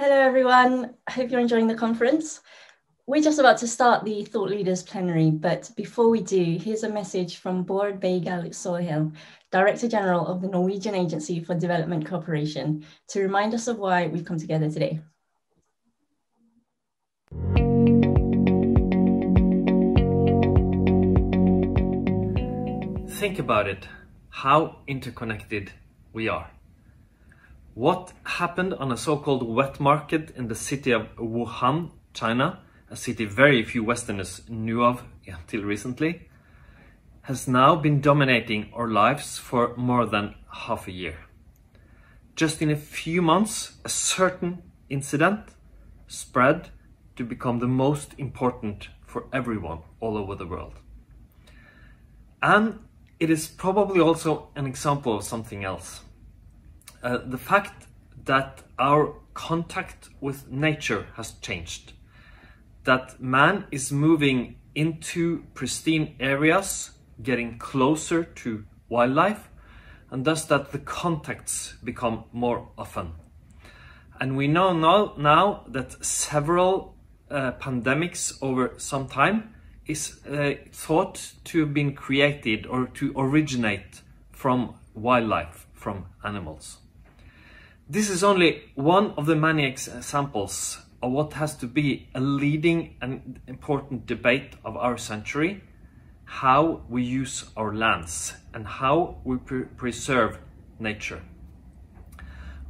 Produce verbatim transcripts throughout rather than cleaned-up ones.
Hello everyone, I hope you're enjoying the conference. We're just about to start the Thought Leaders Plenary, but before we do, here's a message from Bård Vegard Solhjell, Director General of the Norwegian Agency for Development Cooperation, to remind us of why we've come together today. Think about it, how interconnected we are. What happened on a so-called wet market in the city of Wuhan, China, a city very few Westerners knew of until recently, has now been dominating our lives for more than half a year. Just in a few months, a certain incident spread to become the most important for everyone all over the world. And it is probably also an example of something else. Uh, the fact that our contact with nature has changed, that man is moving into pristine areas, getting closer to wildlife, and thus that the contacts become more often. And we know now, now that several uh, pandemics over some time is uh, thought to have been created or to originate from wildlife, from animals. This is only one of the many examples of what has to be a leading and important debate of our century, how we use our lands and how we pre preserve nature.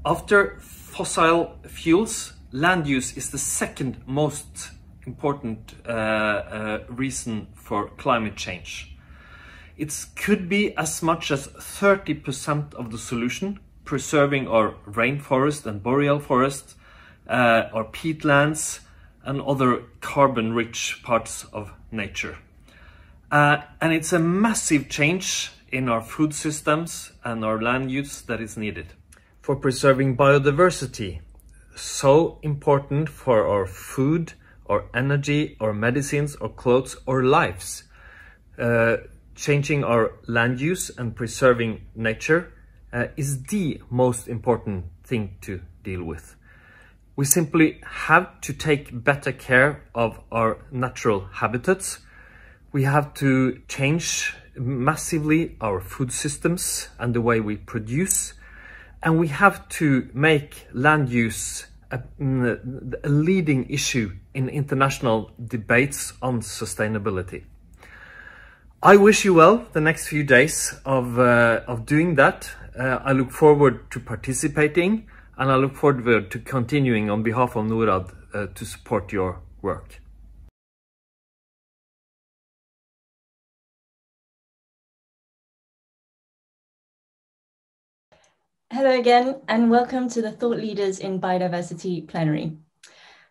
After fossil fuels, land use is the second most important uh, uh, reason for climate change. It could be as much as thirty percent of the solution. Preserving our rainforest and boreal forest, uh, our peatlands and other carbon-rich parts of nature. Uh, and it's a massive change in our food systems and our land use that is needed. For preserving biodiversity, so important for our food, our energy, our medicines, our clothes, our lives. Uh, changing our land use and preserving nature Uh, is the most important thing to deal with. We simply have to take better care of our natural habitats. We have to change massively our food systems and the way we produce. And we have to make land use a, a leading issue in international debates on sustainability. I wish you well the next few days of, uh, of doing that. Uh, I look forward to participating, and I look forward to continuing on behalf of Norad uh, to support your work. Hello again, and welcome to the Thought Leaders in Biodiversity Plenary.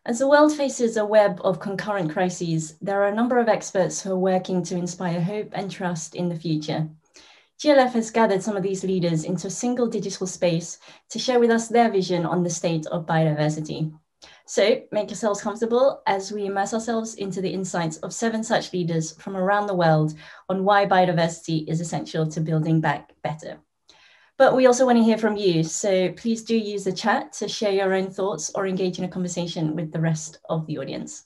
As the world faces a web of concurrent crises, there are a number of experts who are working to inspire hope and trust in the future. G L F has gathered some of these leaders into a single digital space to share with us their vision on the state of biodiversity. So make yourselves comfortable as we immerse ourselves into the insights of seven such leaders from around the world on why biodiversity is essential to building back better. But we also want to hear from you, so please do use the chat to share your own thoughts or engage in a conversation with the rest of the audience.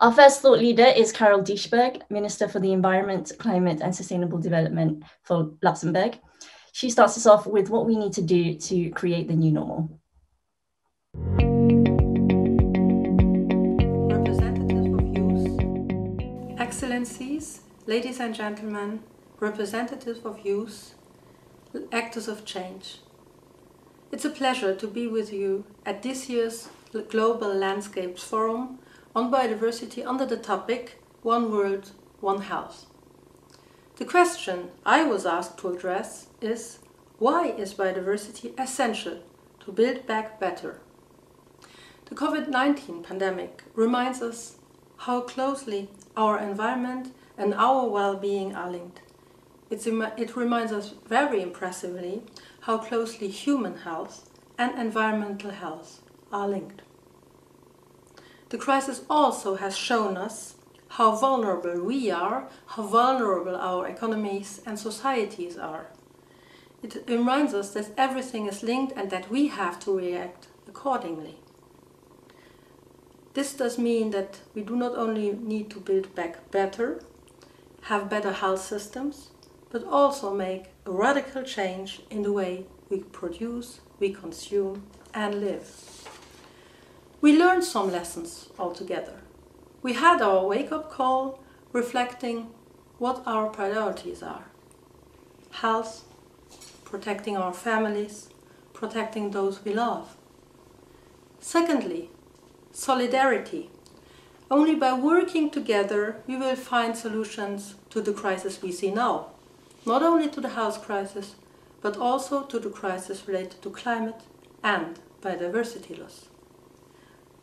Our first thought leader is Carol Dischberg, Minister for the Environment, Climate and Sustainable Development for Luxembourg. She starts us off with what we need to do to create the new normal. Representatives of youth, Excellencies, ladies and gentlemen, representatives of youth, actors of change. It's a pleasure to be with you at this year's Global Landscapes Forum on biodiversity under the topic One World, One Health. The question I was asked to address is, why is biodiversity essential to build back better? The COVID nineteen pandemic reminds us how closely our environment and our well-being are linked. It's, it reminds us very impressively how closely human health and environmental health are linked. The crisis also has shown us how vulnerable we are, how vulnerable our economies and societies are. It reminds us that everything is linked and that we have to react accordingly. This does mean that we do not only need to build back better, have better health systems, but also make a radical change in the way we produce, we consume and live. We learned some lessons altogether. We had our wake-up call reflecting what our priorities are. Health, protecting our families, protecting those we love. Secondly, solidarity. Only by working together we will find solutions to the crisis we see now. Not only to the health crisis, but also to the crisis related to climate and biodiversity loss.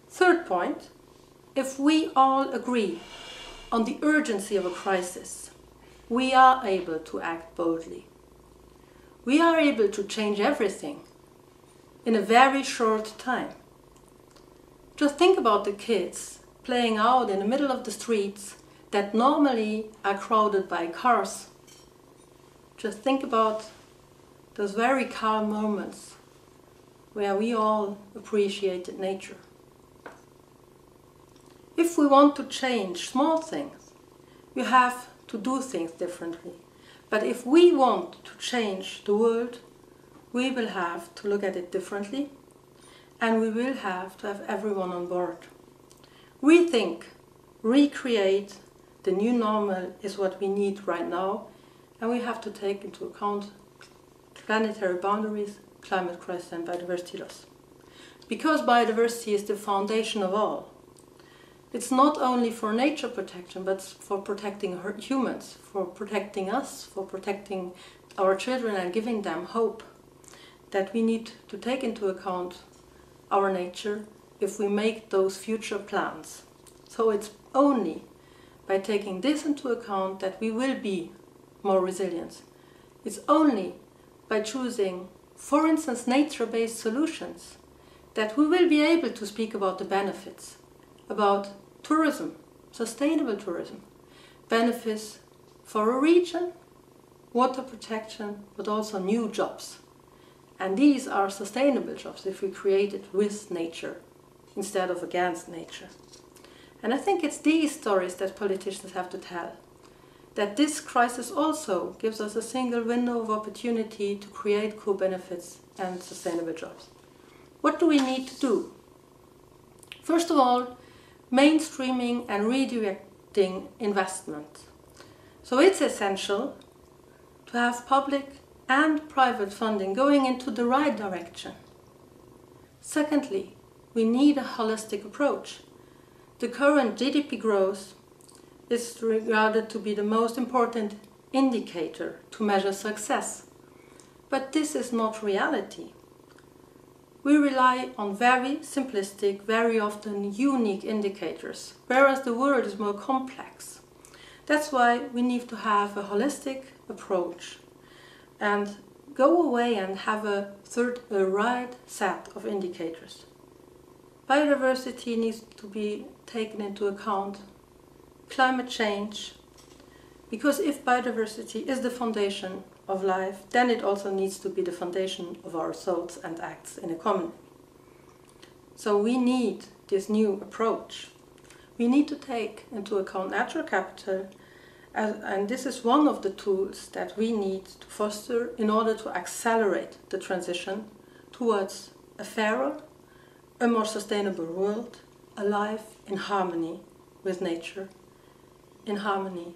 Third point, if we all agree on the urgency of a crisis, we are able to act boldly. We are able to change everything in a very short time. Just think about the kids playing out in the middle of the streets that normally are crowded by cars. Just think about those very calm moments where we all appreciated nature. If we want to change small things, we have to do things differently. But if we want to change the world, we will have to look at it differently, and we will have to have everyone on board. Rethink, recreate the new normal is what we need right now, and we have to take into account planetary boundaries, climate crisis and biodiversity loss. Because biodiversity is the foundation of all. It's not only for nature protection, but for protecting humans, for protecting us, for protecting our children and giving them hope, that we need to take into account our nature if we make those future plans. So it's only by taking this into account that we will be more resilient. It's only by choosing, for instance, nature-based solutions that we will be able to speak about the benefits, about tourism, sustainable tourism, benefits for a region, water protection, but also new jobs. And these are sustainable jobs if we create it with nature instead of against nature. And I think it's these stories that politicians have to tell, that this crisis also gives us a single window of opportunity to create co-benefits and sustainable jobs. What do we need to do? First of all, mainstreaming and redirecting investment. So it's essential to have public and private funding going into the right direction. Secondly, we need a holistic approach. The current G D P growth is regarded to be the most important indicator to measure success. But this is not reality. We rely on very simplistic, very often unique indicators, whereas the world is more complex. That's why we need to have a holistic approach and go away and have a third, a right set of indicators. Biodiversity needs to be taken into account, climate change, because if biodiversity is the foundation of life, then it also needs to be the foundation of our thoughts and acts in a common. So we need this new approach. We need to take into account natural capital, as, and this is one of the tools that we need to foster in order to accelerate the transition towards a fairer, a more sustainable world, a life in harmony with nature, in harmony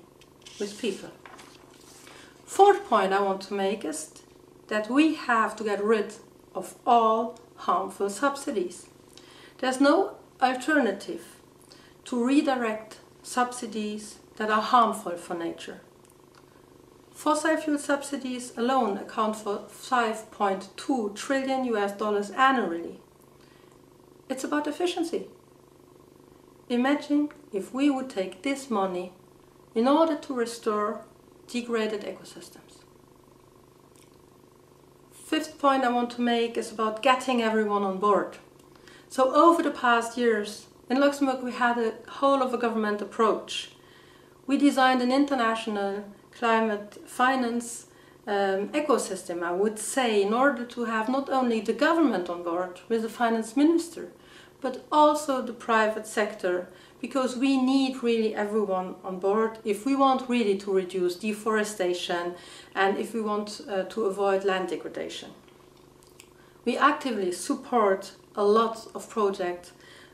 with people. Fourth point I want to make is that we have to get rid of all harmful subsidies. There's no alternative to redirect subsidies that are harmful for nature. Fossil fuel subsidies alone account for five point two trillion U S dollars annually. It's about efficiency. Imagine if we would take this money in order to restore degraded ecosystems. Fifth point I want to make is about getting everyone on board. So over the past years in Luxembourg we had a whole of a government approach. We designed an international climate finance um, ecosystem, I would say, in order to have not only the government on board with the finance minister, but also the private sector, because we need really everyone on board if we want really to reduce deforestation and if we want uh, to avoid land degradation. We actively support a lot of projects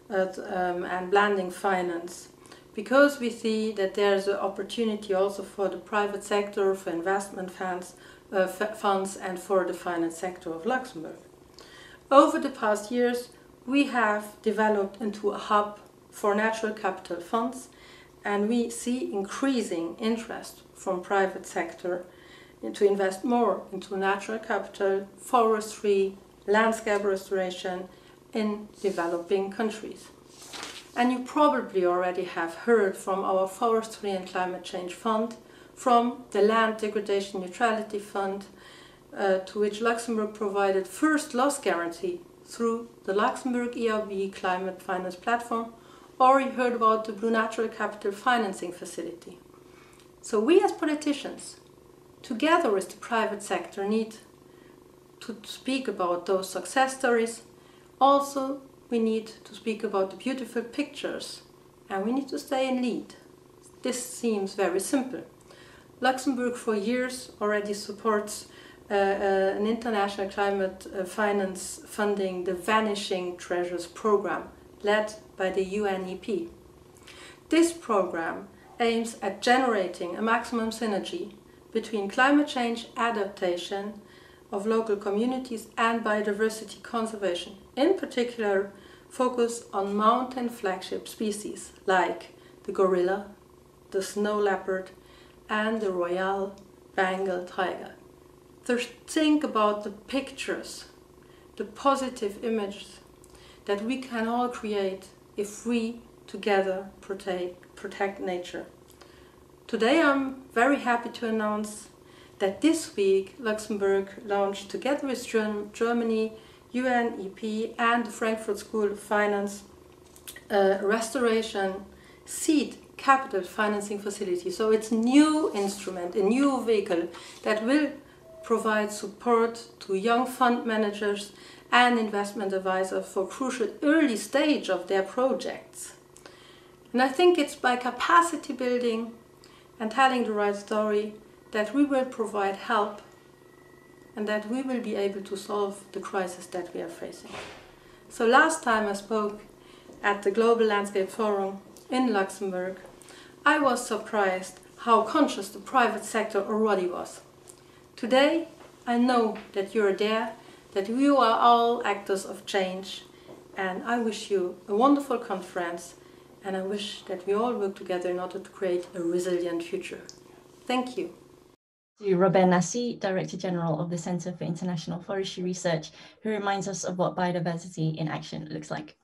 at, um, and blending finance, because we see that there's an opportunity also for the private sector, for investment funds, uh, funds and for the finance sector of Luxembourg. Over the past years, we have developed into a hub for natural capital funds, and we see increasing interest from private sector to invest more into natural capital, forestry, landscape restoration in developing countries. And you probably already have heard from our Forestry and Climate Change Fund, from the Land Degradation Neutrality Fund, uh, to which Luxembourg provided first loss guarantee through the Luxembourg E I B Climate Finance Platform, or you heard about the Blue Natural Capital Financing Facility. So we as politicians, together with the private sector, need to speak about those success stories. Also, we need to speak about the beautiful pictures, and we need to stay in lead. This seems very simple. Luxembourg for years already supports uh, uh, an international climate uh, finance funding, the Vanishing Treasures program, led by the U N E P. This program aims at generating a maximum synergy between climate change adaptation of local communities and biodiversity conservation, in particular focus on mountain flagship species like the gorilla, the snow leopard and the Royal Bengal tiger. Just think about the pictures, the positive images that we can all create if we together protect, protect nature. Today I'm very happy to announce that this week Luxembourg launched, together with Germany, U N E P and the Frankfurt School of Finance, a restoration seed capital financing facility. So it's a new instrument, a new vehicle that will provide support to young fund managers and investment advisors for crucial early stage of their projects. And I think it's by capacity building and telling the right story that we will provide help and that we will be able to solve the crisis that we are facing. So last time I spoke at the Global Landscapes Forum in Luxembourg, I was surprised how conscious the private sector already was. Today, I know that you're there, that you are all actors of change, and I wish you a wonderful conference. And I wish that we all work together in order to create a resilient future. Thank you. To Robert Nasi, Director General of the Centre for International Forestry Research, who reminds us of what biodiversity in action looks like.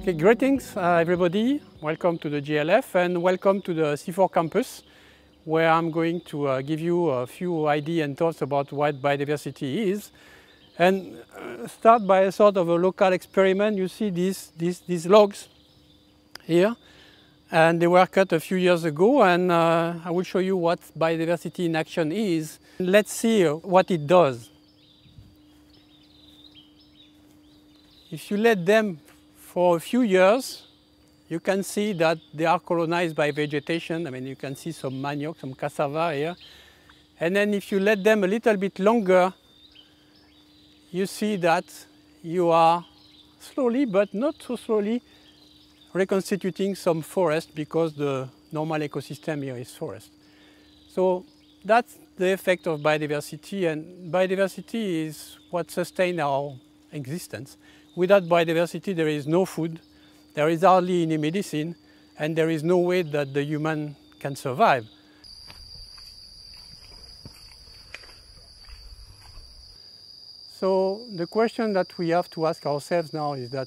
Okay, greetings, uh, everybody. Welcome to the G L F and welcome to the C four campus, where I'm going to uh, give you a few ideas and thoughts about what biodiversity is. And uh, start by a sort of a local experiment. You see these, these, these logs here, and they were cut a few years ago, and uh, I will show you what biodiversity in action is. Let's see what it does. If you let them for a few years, you can see that they are colonized by vegetation. I mean, you can see some manioc, some cassava here. And then if you let them a little bit longer, you see that you are slowly, but not so slowly, reconstituting some forest, because the normal ecosystem here is forest. So that's the effect of biodiversity, and biodiversity is what sustains our existence. Without biodiversity, there is no food. There is hardly any medicine, and there is no way that the human can survive. So the question that we have to ask ourselves now is that,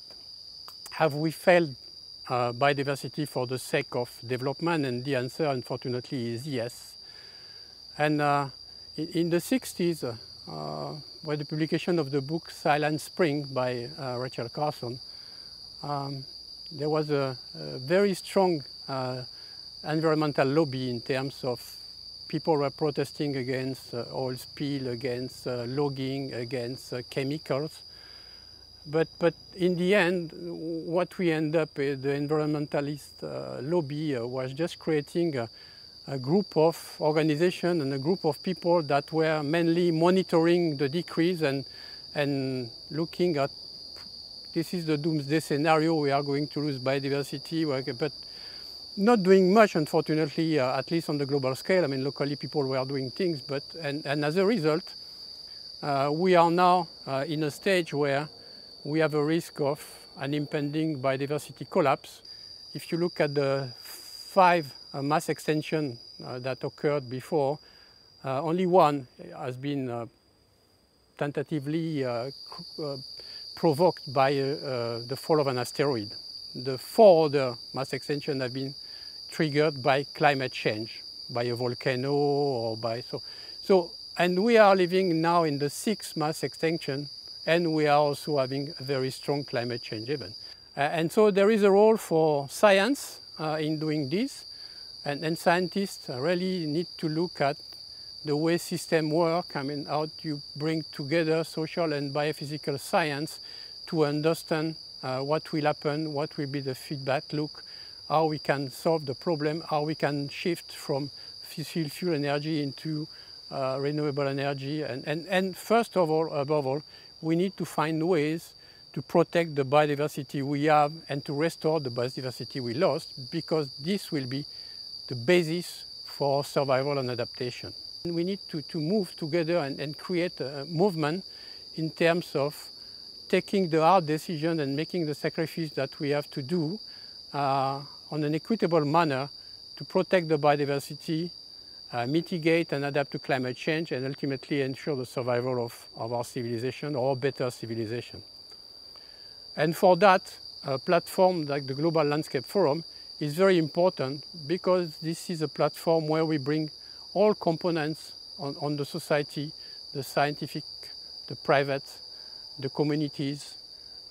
have we failed uh, biodiversity for the sake of development? And the answer, unfortunately, is yes. And uh, in the sixties, uh, with the publication of the book Silent Spring by uh, Rachel Carson, um, there was a, a very strong uh, environmental lobby in terms of people were protesting against uh, oil spill, against uh, logging, against uh, chemicals. But, but in the end, what we end up with, the environmentalist uh, lobby uh, was just creating a, a group of organizations and a group of people that were mainly monitoring the decrease and, and looking at, this is the doomsday scenario, we are going to lose biodiversity, but not doing much, unfortunately, uh, at least on the global scale. I mean, locally people were doing things, but, and, and as a result, uh, we are now uh, in a stage where we have a risk of an impending biodiversity collapse. If you look at the five uh, mass extinctions uh, that occurred before, uh, only one has been uh, tentatively uh, uh, provoked by uh, uh, the fall of an asteroid. The four other mass extinctions have been triggered by climate change, by a volcano or by so. So, and we are living now in the sixth mass extinction, and we are also having a very strong climate change event. Uh, and so there is a role for science uh, in doing this, and, and scientists really need to look at the way systems work, I mean, how you bring together social and biophysical science to understand uh, what will happen, what will be the feedback loop, how we can solve the problem, how we can shift from fossil fuel energy into uh, renewable energy, and, and, and first of all, above all, we need to find ways to protect the biodiversity we have and to restore the biodiversity we lost, because this will be the basis for survival and adaptation. And we need to, to move together and, and create a movement in terms of taking the hard decision and making the sacrifice that we have to do uh, on an equitable manner to protect the biodiversity, Uh, mitigate and adapt to climate change, and ultimately ensure the survival of, of our civilization or better civilization. And for that, a platform like the Global Landscape Forum is very important, because this is a platform where we bring all components on, on the society, the scientific, the private, the communities,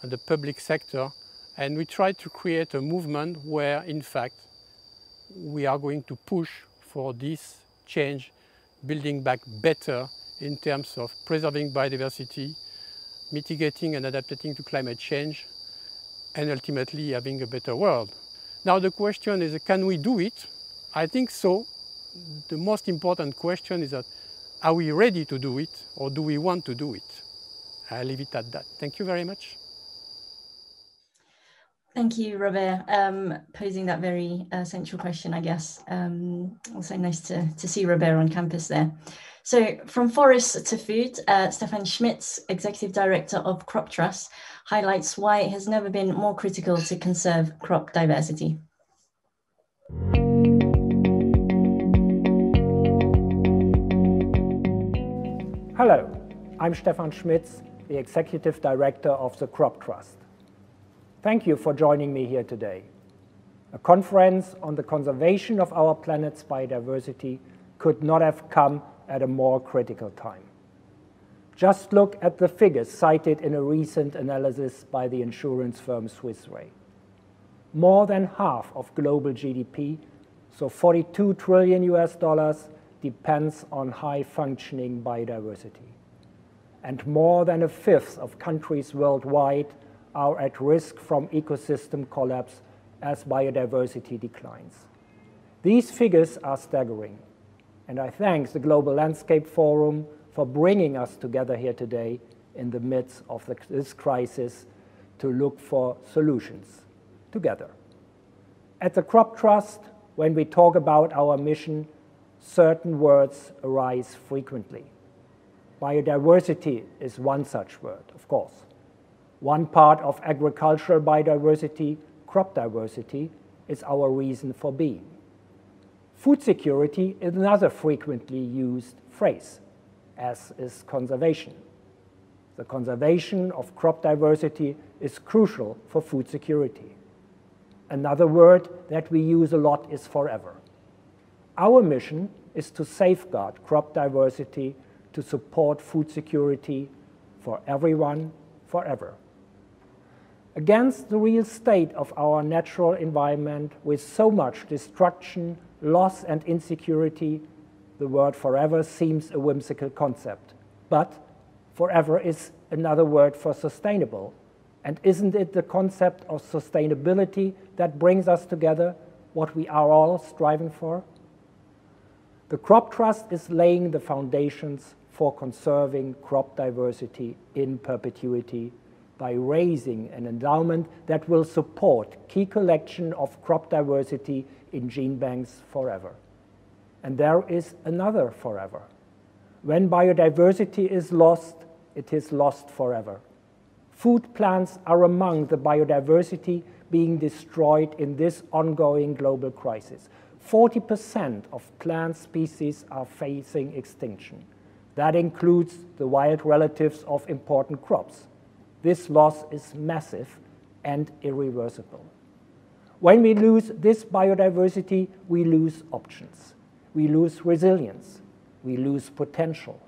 and the public sector, and we try to create a movement where, in fact, we are going to push for this change, building back better in terms of preserving biodiversity, mitigating and adapting to climate change, and ultimately having a better world. Now the question is, can we do it? I think so. The most important question is that, are we ready to do it, or do we want to do it? I leave it at that. Thank you very much. Thank you, Robert, um, posing that very uh, central question, I guess. Um, also nice to, to see Robert on campus there. So from forests to food, uh, Stefan Schmitz, Executive Director of Crop Trust, highlights why it has never been more critical to conserve crop diversity. Hello, I'm Stefan Schmitz, the Executive Director of the Crop Trust. Thank you for joining me here today. A conference on the conservation of our planet's biodiversity could not have come at a more critical time. Just look at the figures cited in a recent analysis by the insurance firm Swiss Re. More than half of global G D P, so forty-two trillion U S dollars, depends on high-functioning biodiversity. And more than a fifth of countries worldwide are at risk from ecosystem collapse as biodiversity declines. These figures are staggering, and I thank the Global Landscape Forum for bringing us together here today in the midst of the, this crisis to look for solutions together. At the Crop Trust, when we talk about our mission, certain words arise frequently. Biodiversity is one such word, of course. One part of agricultural biodiversity, crop diversity, is our reason for being. Food security is another frequently used phrase, as is conservation. The conservation of crop diversity is crucial for food security. Another word that we use a lot is forever. Our mission is to safeguard crop diversity to support food security for everyone, forever. against the real state of our natural environment with so much destruction, loss and insecurity, the word forever seems a whimsical concept. But forever is another word for sustainable. And isn't it the concept of sustainability that brings us together, what we are all striving for? The Crop Trust is laying the foundations for conserving crop diversity in perpetuity by raising an endowment that will support key collection of crop diversity in gene banks forever. And there is another forever. When biodiversity is lost, it is lost forever. Food plants are among the biodiversity being destroyed in this ongoing global crisis. forty percent of plant species are facing extinction. That includes the wild relatives of important crops. This loss is massive and irreversible. When we lose this biodiversity, we lose options. We lose resilience. We lose potential.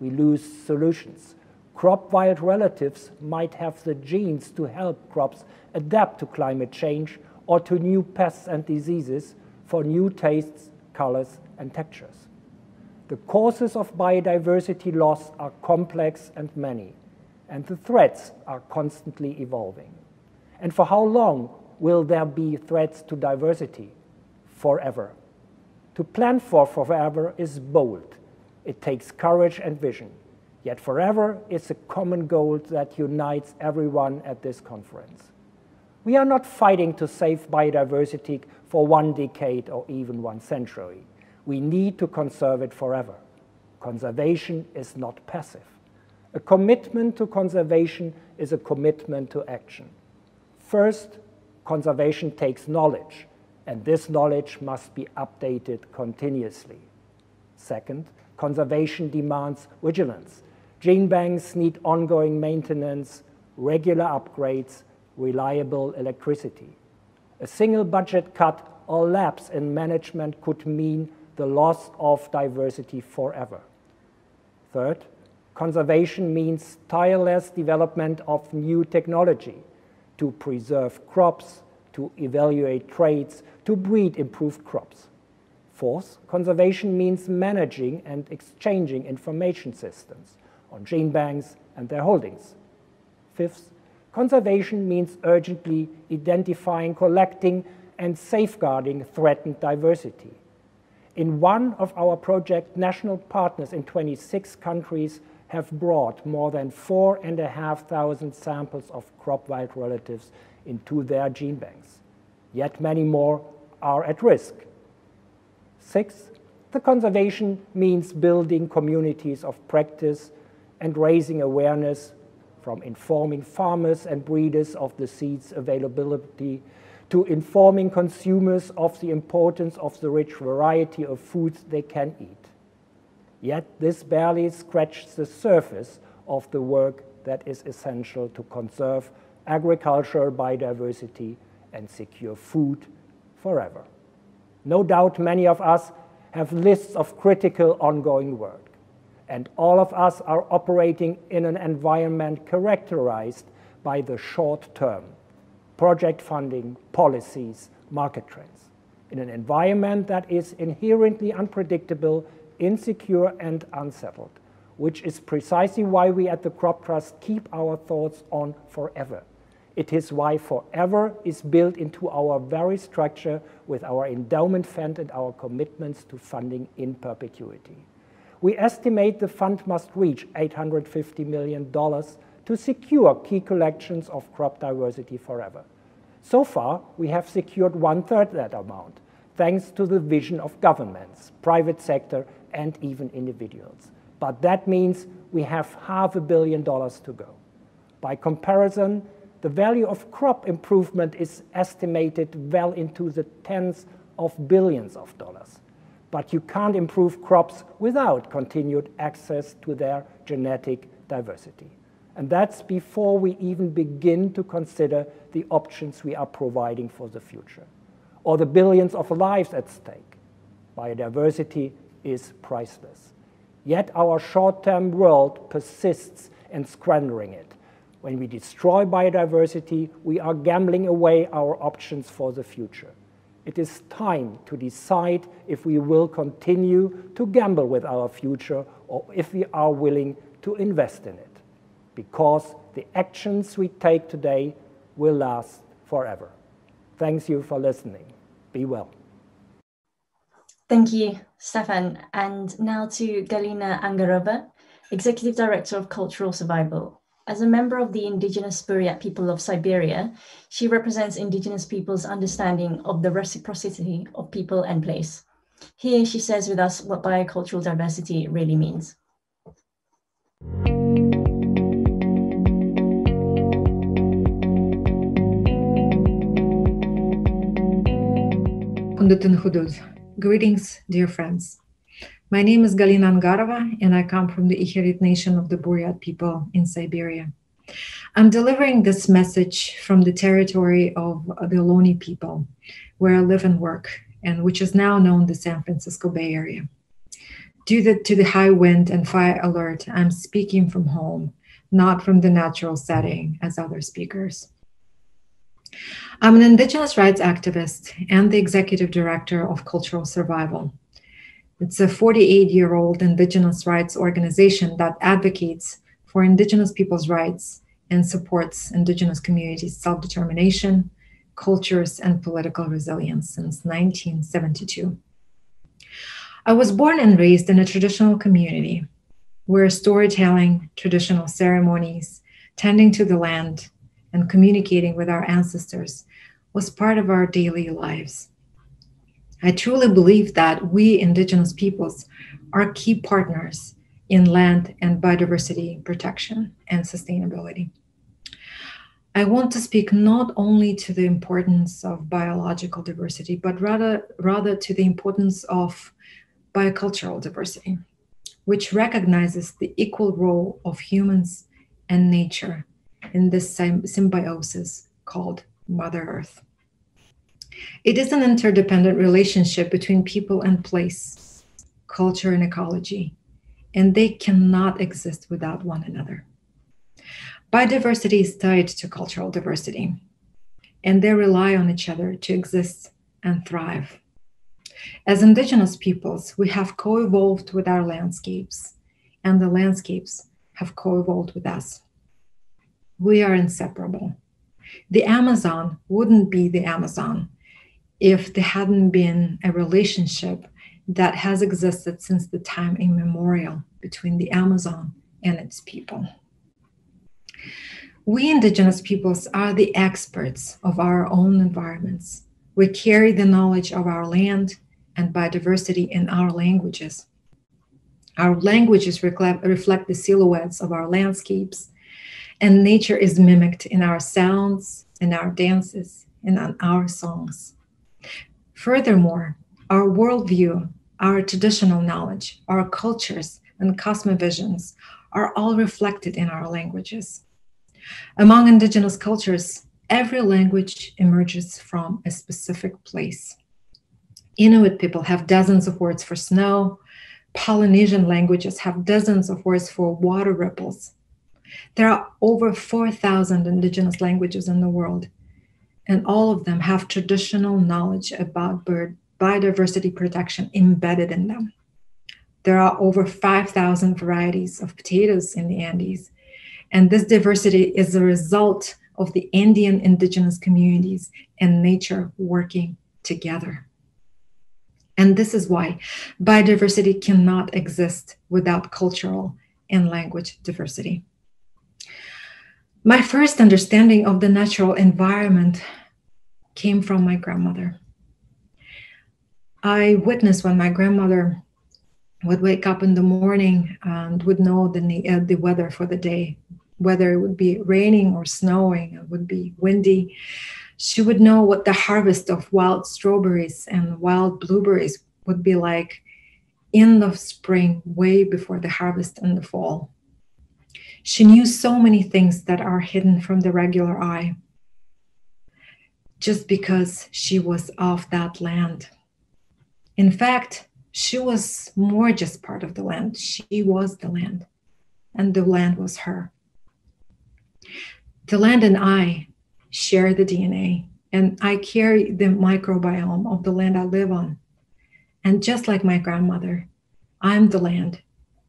We lose solutions. Crop wild relatives might have the genes to help crops adapt to climate change or to new pests and diseases for new tastes, colors, and textures. The causes of biodiversity loss are complex and many, and the threats are constantly evolving. And for how long will there be threats to diversity? Forever. To plan for forever is bold. It takes courage and vision. Yet forever is a common goal that unites everyone at this conference. We are not fighting to save biodiversity for one decade or even one century. We need to conserve it forever. Conservation is not passive. A commitment to conservation is a commitment to action. First, conservation takes knowledge, and this knowledge must be updated continuously. Second, conservation demands vigilance. Gene banks need ongoing maintenance, regular upgrades, reliable electricity. A single budget cut or lapse in management could mean the loss of diversity forever. Third, conservation means tireless development of new technology to preserve crops, to evaluate traits, to breed improved crops. Fourth, conservation means managing and exchanging information systems on gene banks and their holdings. Fifth, conservation means urgently identifying, collecting, and safeguarding threatened diversity. In one of our project, national partners in twenty-six countries have brought more than four and a half thousand samples of crop wild relatives into their gene banks. Yet many more are at risk. Sixth, the conservation means building communities of practice and raising awareness from informing farmers and breeders of the seeds availability to informing consumers of the importance of the rich variety of foods they can eat. Yet this barely scratches the surface of the work that is essential to conserve agricultural biodiversity and secure food forever. No doubt many of us have lists of critical ongoing work, and all of us are operating in an environment characterized by the short term, project funding, policies, market trends, in an environment that is inherently unpredictable, insecure and unsettled, which is precisely why we at the Crop Trust keep our thoughts on forever. It is why forever is built into our very structure with our endowment fund and our commitments to funding in perpetuity. We estimate the fund must reach eight hundred fifty million dollars to secure key collections of crop diversity forever. So far, we have secured one-third that amount, thanks to the vision of governments, private sector, and even individuals. But that means we have half a billion dollars to go. By comparison, the value of crop improvement is estimated well into the tens of billions of dollars. But you can't improve crops without continued access to their genetic diversity. And that's before we even begin to consider the options we are providing for the future, or the billions of lives at stake. Biodiversity is priceless. Yet our short-term world persists in squandering it. When we destroy biodiversity, we are gambling away our options for the future. It is time to decide if we will continue to gamble with our future or if we are willing to invest in it, because the actions we take today will last forever. Thank you for listening. Be well. Thank you, Stefan. And now to Galina Angarova, Executive Director of Cultural Survival. As a member of the indigenous Buryat people of Siberia, she represents indigenous people's understanding of the reciprocity of people and place. Here she shares with us what biocultural diversity really means. Greetings, dear friends. My name is Galina Angarova, and I come from the Inuit nation of the Buryat people in Siberia. I'm delivering this message from the territory of the Ohlone people, where I live and work, and which is now known the San Francisco Bay Area. Due to the high wind and fire alert, I'm speaking from home, not from the natural setting as other speakers. I'm an Indigenous rights activist and the Executive Director of Cultural Survival. It's a forty-eight-year-old Indigenous rights organization that advocates for Indigenous people's rights and supports Indigenous communities' self-determination, cultures, and political resilience since nineteen seventy-two. I was born and raised in a traditional community where storytelling, traditional ceremonies, tending to the land, and communicating with our ancestors was part of our daily lives. I truly believe that we Indigenous peoples are key partners in land and biodiversity protection and sustainability. I want to speak not only to the importance of biological diversity, but rather, rather to the importance of biocultural diversity, which recognizes the equal role of humans and nature in this symbiosis called Mother Earth. It is an interdependent relationship between people and place, culture and ecology, and they cannot exist without one another. Biodiversity is tied to cultural diversity, and they rely on each other to exist and thrive. As Indigenous peoples, we have co-evolved with our landscapes, and the landscapes have co-evolved with us. We are inseparable. The Amazon wouldn't be the Amazon if there hadn't been a relationship that has existed since the time immemorial between the Amazon and its people. We Indigenous peoples are the experts of our own environments. We carry the knowledge of our land and biodiversity in our languages. Our languages reflect the silhouettes of our landscapes, and nature is mimicked in our sounds, in our dances, and in our songs. Furthermore, our worldview, our traditional knowledge, our cultures, and cosmovisions are all reflected in our languages. Among Indigenous cultures, every language emerges from a specific place. Inuit people have dozens of words for snow. Polynesian languages have dozens of words for water ripples. There are over four thousand Indigenous languages in the world, and all of them have traditional knowledge about bird biodiversity protection embedded in them. There are over five thousand varieties of potatoes in the Andes, and this diversity is a result of the Andean Indigenous communities and nature working together. And this is why biodiversity cannot exist without cultural and language diversity. My first understanding of the natural environment came from my grandmother. I witnessed when my grandmother would wake up in the morning and would know the, uh, the weather for the day, whether it would be raining or snowing, it would be windy. She would know what the harvest of wild strawberries and wild blueberries would be like in the spring, way before the harvest in the fall. She knew so many things that are hidden from the regular eye, just because she was of that land. In fact, she was more just part of the land. She was the land, and the land was her. The land and I share the D N A, and I carry the microbiome of the land I live on. And just like my grandmother, I'm the land,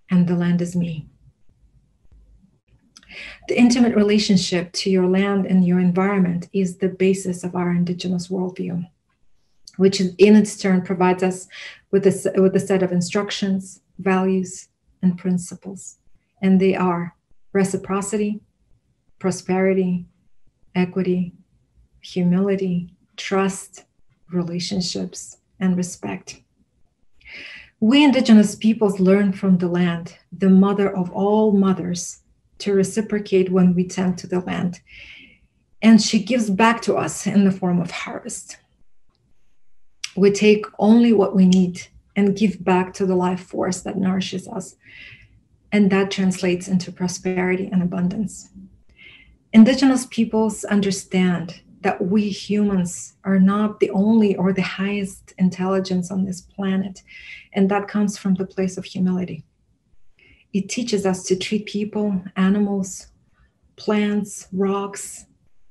and the land is me. The intimate relationship to your land and your environment is the basis of our Indigenous worldview, which in its turn provides us with a, with a set of instructions, values, and principles. And they are reciprocity, prosperity, equity, humility, trust, relationships, and respect. We Indigenous peoples learn from the land, the mother of all mothers, to reciprocate when we tend to the land. And she gives back to us in the form of harvest. We take only what we need and give back to the life force that nourishes us. And that translates into prosperity and abundance. Indigenous peoples understand that we humans are not the only or the highest intelligence on this planet. And that comes from the place of humility. It teaches us to treat people, animals, plants, rocks,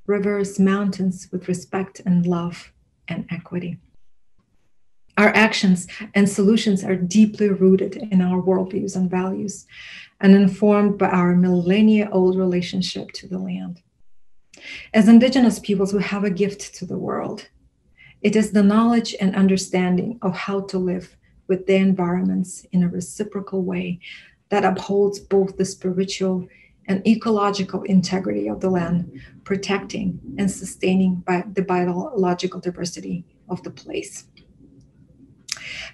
rivers, mountains with respect and love and equity. Our actions and solutions are deeply rooted in our worldviews and values and informed by our millennia-old relationship to the land. As Indigenous peoples, we have a gift to the world. It is the knowledge and understanding of how to live with their environments in a reciprocal way that upholds both the spiritual and ecological integrity of the land, protecting and sustaining by the biological diversity of the place.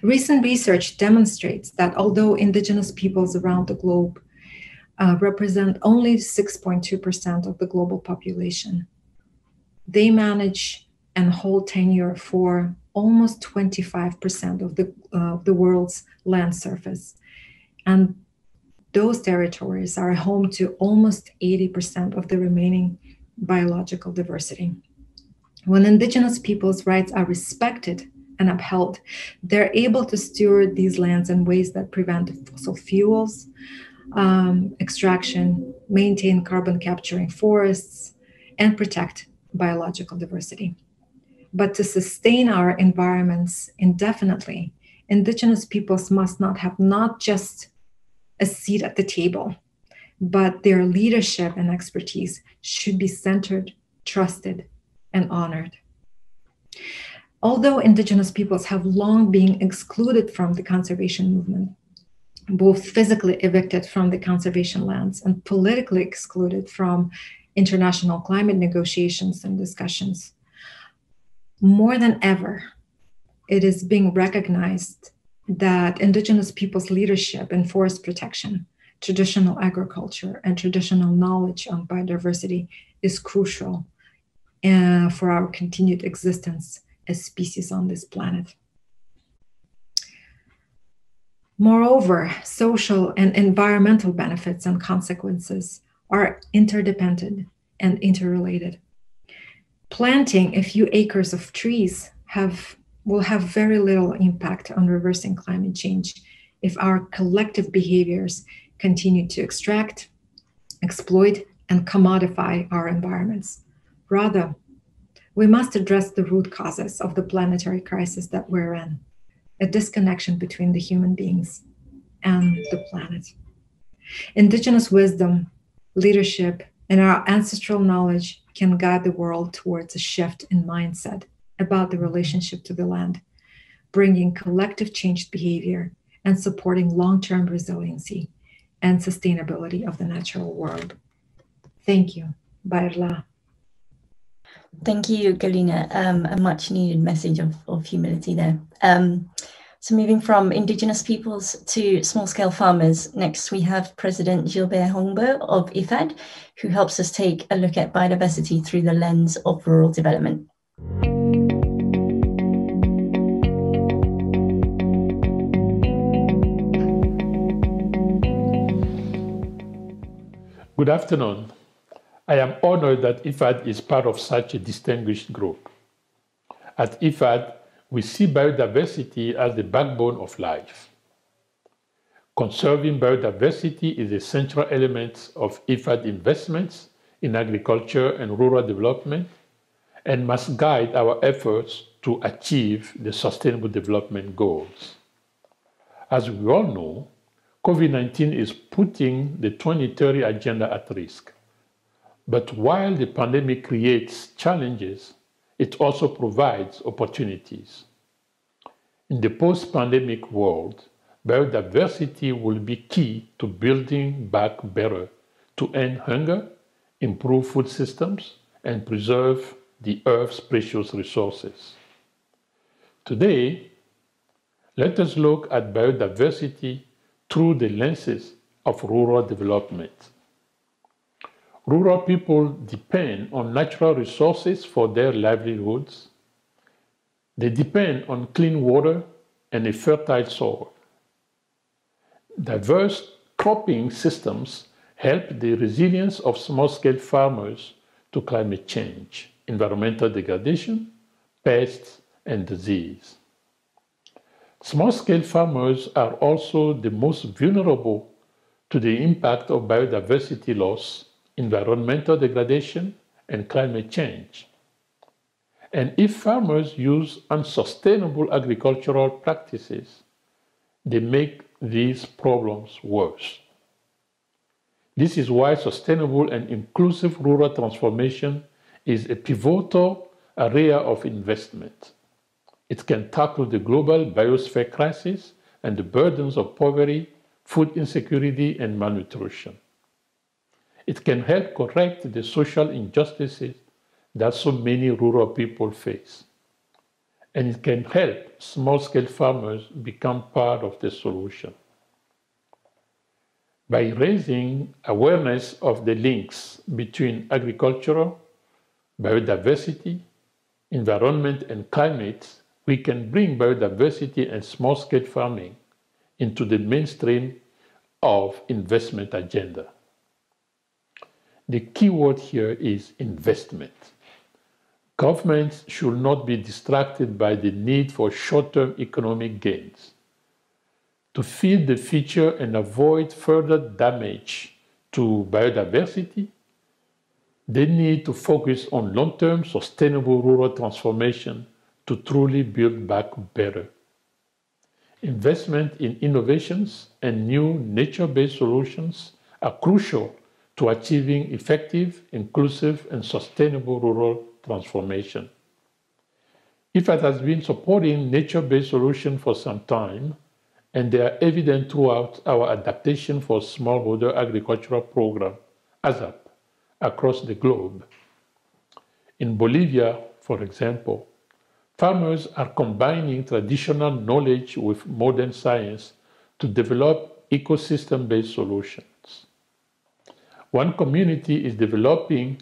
Recent research demonstrates that although Indigenous peoples around the globe uh, represent only six point two percent of the global population, they manage and hold tenure for almost twenty-five percent of the, uh, the world's land surface. And those territories are home to almost eighty percent of the remaining biological diversity. When Indigenous peoples' rights are respected and upheld, they're able to steward these lands in ways that prevent fossil fuels, um, extraction, maintain carbon capturing forests, and protect biological diversity. But to sustain our environments indefinitely, Indigenous peoples must not have not just a seat at the table, but their leadership and expertise should be centered, trusted, and honored. Although Indigenous peoples have long been excluded from the conservation movement, both physically evicted from the conservation lands and politically excluded from international climate negotiations and discussions, more than ever, it is being recognized that Indigenous peoples' leadership in forest protection, traditional agriculture, and traditional knowledge on biodiversity is crucial uh, for our continued existence as species on this planet. Moreover, social and environmental benefits and consequences are interdependent and interrelated. Planting a few acres of trees have will have very little impact on reversing climate change if our collective behaviors continue to extract, exploit, and commodify our environments. Rather, we must address the root causes of the planetary crisis that we're in, a disconnection between the human beings and the planet. Indigenous wisdom, leadership, and our ancestral knowledge can guide the world towards a shift in mindset about the relationship to the land, bringing collective changed behavior and supporting long-term resiliency and sustainability of the natural world. Thank you, Bairla. Thank you, Galina. Um, a much needed message of, of humility there. Um, so moving from Indigenous peoples to small-scale farmers, next we have President Gilbert Hongbo of I F A D, who helps us take a look at biodiversity through the lens of rural development. Good afternoon. I am honored that I F A D is part of such a distinguished group. At I F A D, we see biodiversity as the backbone of life. Conserving biodiversity is a central element of I F A D investments in agriculture and rural development, and must guide our efforts to achieve the Sustainable Development Goals. As we all know, COVID nineteen is putting the twenty thirty agenda at risk. But while the pandemic creates challenges, it also provides opportunities. In the post-pandemic world, biodiversity will be key to building back better, to end hunger, improve food systems, and preserve the Earth's precious resources. Today, let us look at biodiversity through the lenses of rural development. Rural people depend on natural resources for their livelihoods. They depend on clean water and a fertile soil. Diverse cropping systems help the resilience of small-scale farmers to climate change, environmental degradation, pests, and disease. Small-scale farmers are also the most vulnerable to the impact of biodiversity loss, environmental degradation, and climate change. And if farmers use unsustainable agricultural practices, they make these problems worse. This is why sustainable and inclusive rural transformation is a pivotal area of investment. It can tackle the global biosphere crisis and the burdens of poverty, food insecurity, and malnutrition. It can help correct the social injustices that so many rural people face. And it can help small-scale farmers become part of the solution. By raising awareness of the links between agriculture, biodiversity, environment, and climate, we can bring biodiversity and small-scale farming into the mainstream of investment agenda. The key word here is investment. Governments should not be distracted by the need for short-term economic gains. To feed the future and avoid further damage to biodiversity, they need to focus on long-term sustainable rural transformation to truly build back better. Investment in innovations and new nature-based solutions are crucial to achieving effective, inclusive, and sustainable rural transformation. I F A D has been supporting nature-based solutions for some time, and they are evident throughout our Adaptation for Smallholder Agricultural Program, A S A P, across the globe. In Bolivia, for example, farmers are combining traditional knowledge with modern science to develop ecosystem-based solutions. One community is developing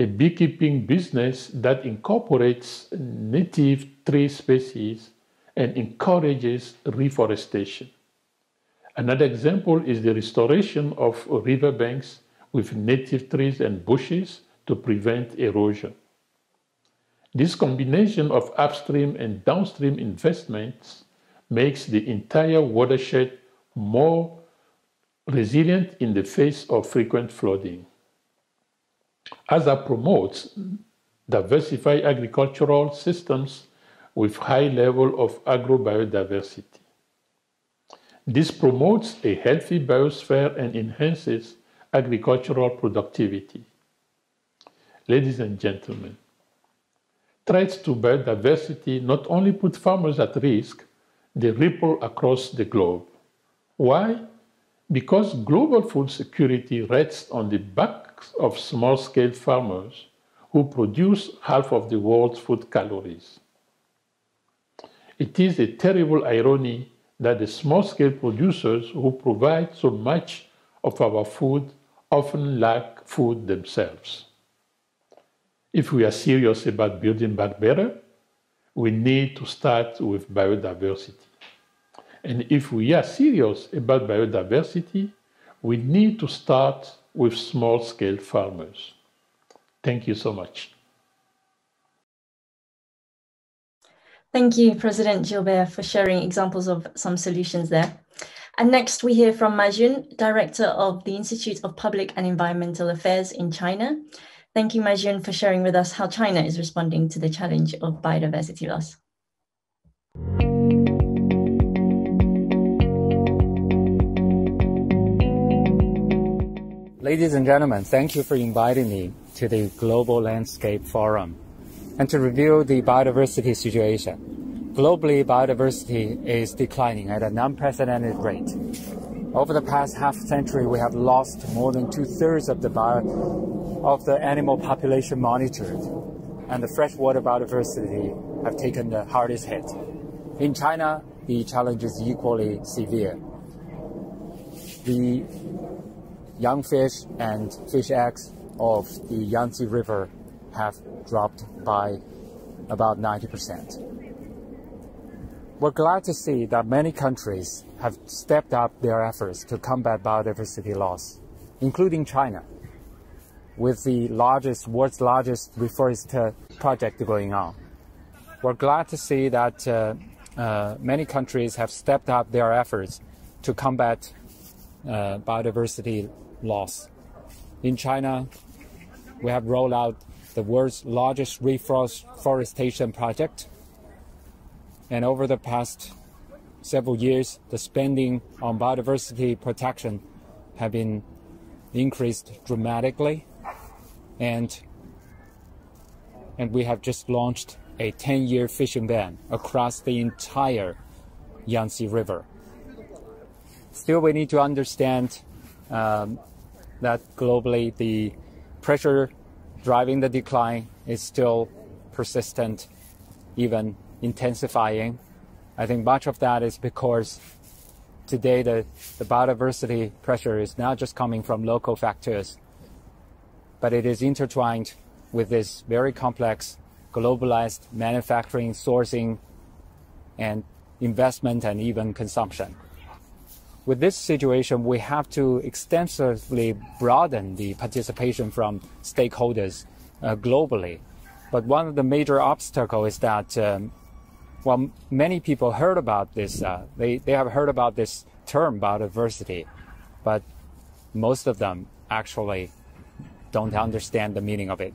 a beekeeping business that incorporates native tree species and encourages reforestation. Another example is the restoration of riverbanks with native trees and bushes to prevent erosion. This combination of upstream and downstream investments makes the entire watershed more resilient in the face of frequent flooding. A S A P promotes diversified agricultural systems with high level of agrobiodiversity. This promotes a healthy biosphere and enhances agricultural productivity. Ladies and gentlemen, threats to biodiversity not only put farmers at risk, they ripple across the globe. Why? Because global food security rests on the backs of small-scale farmers who produce half of the world's food calories. It is a terrible irony that the small-scale producers who provide so much of our food often lack food themselves. If we are serious about building back better, we need to start with biodiversity. And if we are serious about biodiversity, we need to start with small-scale farmers. Thank you so much. Thank you, President Gilbert, for sharing examples of some solutions there. And next we hear from Ma Jun, Director of the Institute of Public and Environmental Affairs in China. Thank you, Ma Jun, for sharing with us how China is responding to the challenge of biodiversity loss. Ladies and gentlemen, thank you for inviting me to the Global Landscape Forum and to review the biodiversity situation. Globally, biodiversity is declining at an unprecedented rate. Over the past half century, we have lost more than two-thirds of the bio of the animal population monitored, and the freshwater biodiversity have taken the hardest hit. In China, the challenge is equally severe. The young fish and fish eggs of the Yangtze River have dropped by about ninety percent. We're glad to see that many countries have stepped up their efforts to combat biodiversity loss, including China, with the largest, world's largest reforestation project going on. We're glad to see that uh, uh, many countries have stepped up their efforts to combat uh, biodiversity loss. In China, we have rolled out the world's largest reforestation project. And over the past several years, the spending on biodiversity protection have been increased dramatically. And, and we have just launched a ten-year fishing ban across the entire Yangtze River. Still, we need to understand um, that globally, the pressure driving the decline is still persistent, even intensifying. I think much of that is because today the, the biodiversity pressure is not just coming from local factors, but it is intertwined with this very complex globalized manufacturing, sourcing, and investment, and even consumption. With this situation, we have to extensively broaden the participation from stakeholders uh, globally. But one of the major obstacles is that um, well, many people heard about this, uh, they, they have heard about this term biodiversity, but most of them actually don't understand the meaning of it.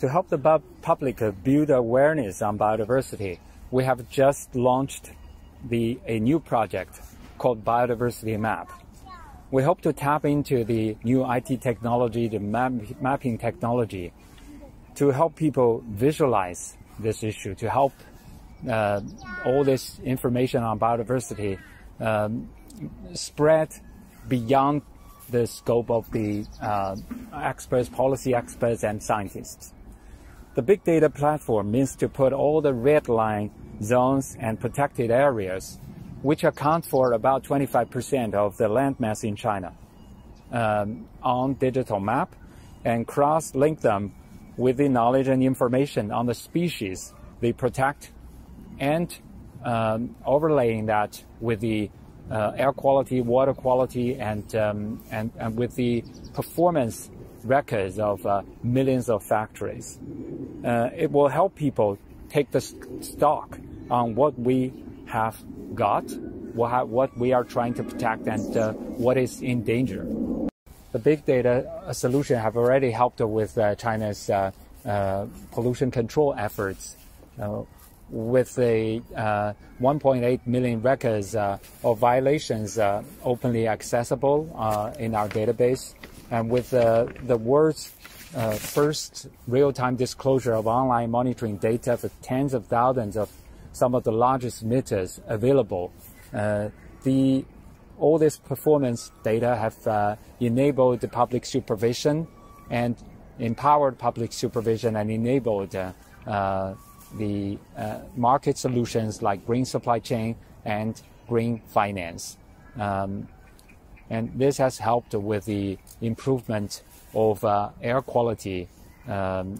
To help the bu public build awareness on biodiversity, we have just launched the, a new project called Biodiversity Map. We hope to tap into the new I T technology, the map mapping technology, to help people visualize this issue, to help uh, all this information on biodiversity um, spread beyond the scope of the uh, experts, policy experts, and scientists. The big data platform means to put all the red line zones and protected areas, which account for about twenty-five percent of the landmass in China, um, on digital map, and cross-link them with the knowledge and information on the species they protect, and um, overlaying that with the uh, air quality, water quality, and, um, and, and with the performance records of uh, millions of factories. Uh, it will help people take the stock on what we have got, what we are trying to protect, and uh, what is in danger. The big data solution have already helped with uh, China's uh, uh, pollution control efforts, uh, with the uh, one point eight million records uh, of violations uh, openly accessible uh, in our database, and with uh, the world's uh, first real-time disclosure of online monitoring data for tens of thousands of some of the largest emitters available. Uh, the All this performance data have uh, enabled the public supervision and empowered public supervision, and enabled uh, uh, the uh, market solutions like green supply chain and green finance. Um, and this has helped with the improvement of uh, air quality, um,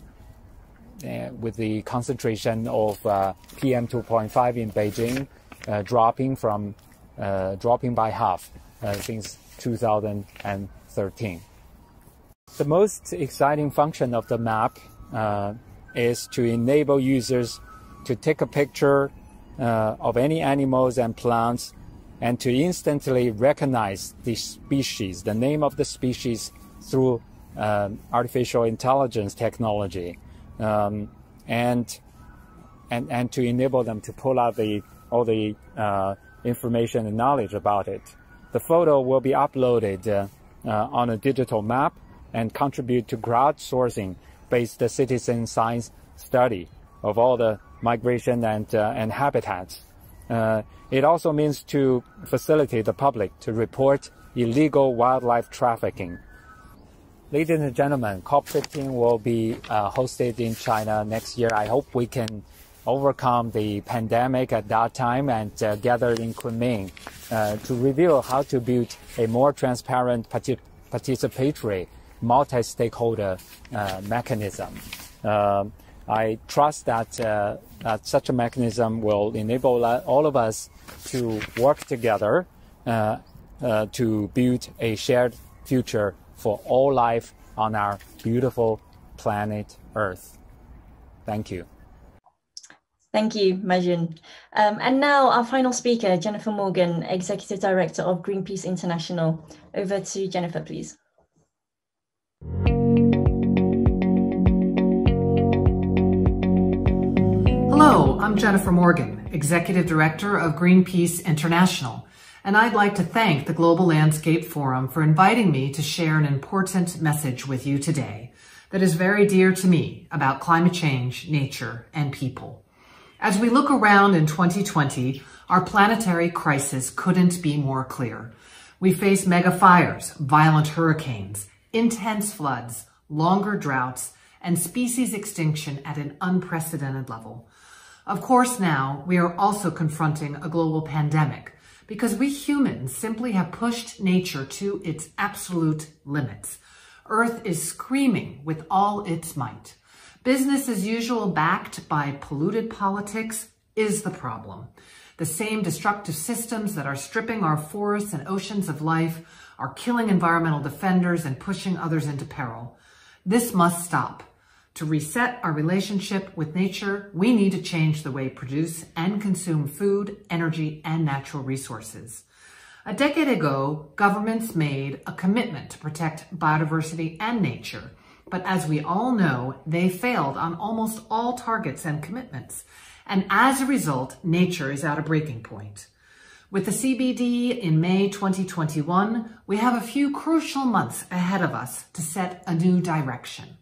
uh, with the concentration of uh, P M two point five in Beijing uh, dropping from Uh, dropping by half uh, since two thousand thirteen. The most exciting function of the map uh, is to enable users to take a picture uh, of any animals and plants and to instantly recognize the species, the name of the species, through uh, artificial intelligence technology, um, and and and to enable them to pull out the all the uh, information and knowledge about it. The photo will be uploaded uh, uh, on a digital map and contribute to crowdsourcing based the citizen science study of all the migration and uh, and habitats. Uh, it also means to facilitate the public to report illegal wildlife trafficking. Ladies and gentlemen, COP fifteen will be uh, hosted in China next year. I hope we can overcome the pandemic at that time and uh, gather in Kunming uh, to reveal how to build a more transparent, particip participatory, multi-stakeholder uh, mechanism. Uh, I trust that, uh, that such a mechanism will enable all of us to work together uh, uh, to build a shared future for all life on our beautiful planet Earth. Thank you. Thank you, Majun. Um, and now our final speaker, Jennifer Morgan, Executive Director of Greenpeace International. Over to Jennifer, please. Hello, I'm Jennifer Morgan, Executive Director of Greenpeace International, and I'd like to thank the Global Landscape Forum for inviting me to share an important message with you today that is very dear to me about climate change, nature, and people. As we look around in twenty twenty, our planetary crisis couldn't be more clear. We face mega fires, violent hurricanes, intense floods, longer droughts, and species extinction at an unprecedented level. Of course, now we are also confronting a global pandemic because we humans simply have pushed nature to its absolute limits. Earth is screaming with all its might. Business as usual, backed by polluted politics, is the problem. The same destructive systems that are stripping our forests and oceans of life are killing environmental defenders and pushing others into peril. This must stop. To reset our relationship with nature, we need to change the way we produce and consume food, energy, and natural resources. A decade ago, governments made a commitment to protect biodiversity and nature, but as we all know, they failed on almost all targets and commitments, and as a result, nature is at a breaking point. With the C B D in May twenty twenty-one, we have a few crucial months ahead of us to set a new direction.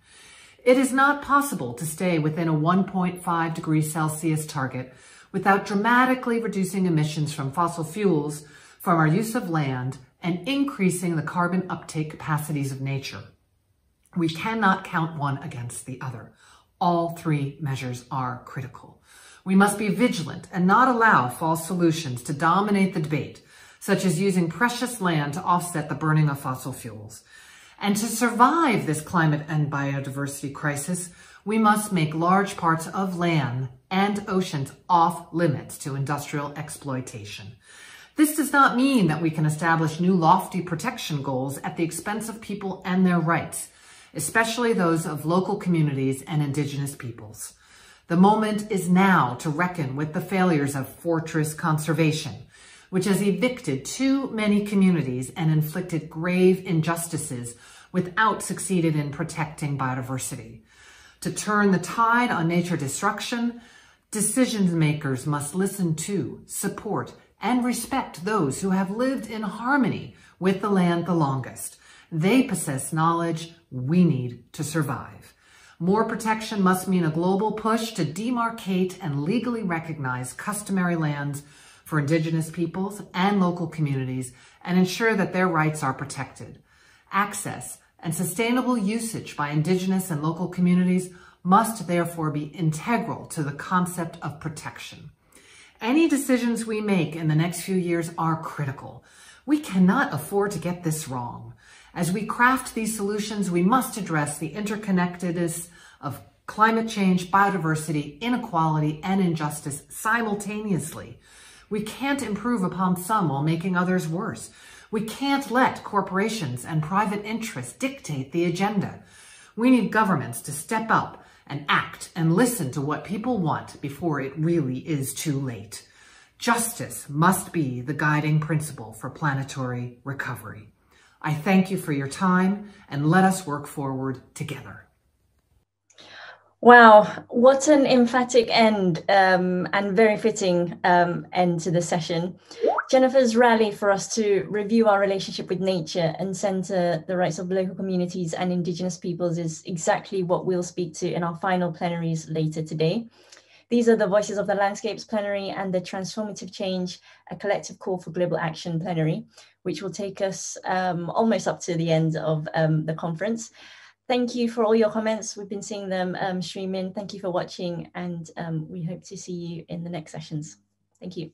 It is not possible to stay within a one point five degrees Celsius target without dramatically reducing emissions from fossil fuels, from our use of land, and increasing the carbon uptake capacities of nature. We cannot count one against the other. All three measures are critical. We must be vigilant and not allow false solutions to dominate the debate, such as using precious land to offset the burning of fossil fuels. And to survive this climate and biodiversity crisis, we must make large parts of land and oceans off limits to industrial exploitation. This does not mean that we can establish new lofty protection goals at the expense of people and their rights, especially those of local communities and indigenous peoples. The moment is now to reckon with the failures of fortress conservation, which has evicted too many communities and inflicted grave injustices without succeeded in protecting biodiversity. To turn the tide on nature destruction, decision makers must listen to, support, and respect those who have lived in harmony with the land the longest. They possess knowledge we need to survive. More protection must mean a global push to demarcate and legally recognize customary lands for indigenous peoples and local communities and ensure that their rights are protected. Access and sustainable usage by indigenous and local communities must therefore be integral to the concept of protection. Any decisions we make in the next few years are critical. We cannot afford to get this wrong. As we craft these solutions, we must address the interconnectedness of climate change, biodiversity, inequality, and injustice simultaneously. We can't improve upon some while making others worse. We can't let corporations and private interests dictate the agenda. We need governments to step up and act and listen to what people want before it really is too late. Justice must be the guiding principle for planetary recovery. I thank you for your time, and let us work forward together. Wow, what an emphatic end um, and very fitting um, end to the session. Jennifer's rally for us to review our relationship with nature and centre the rights of local communities and Indigenous peoples is exactly what we'll speak to in our final plenaries later today. These are the Voices of the Landscapes plenary and the Transformative Change, a collective call for global action plenary, which will take us um, almost up to the end of um, the conference. Thank you for all your comments. We've been seeing them um, stream in. Thank you for watching, and um, we hope to see you in the next sessions. Thank you.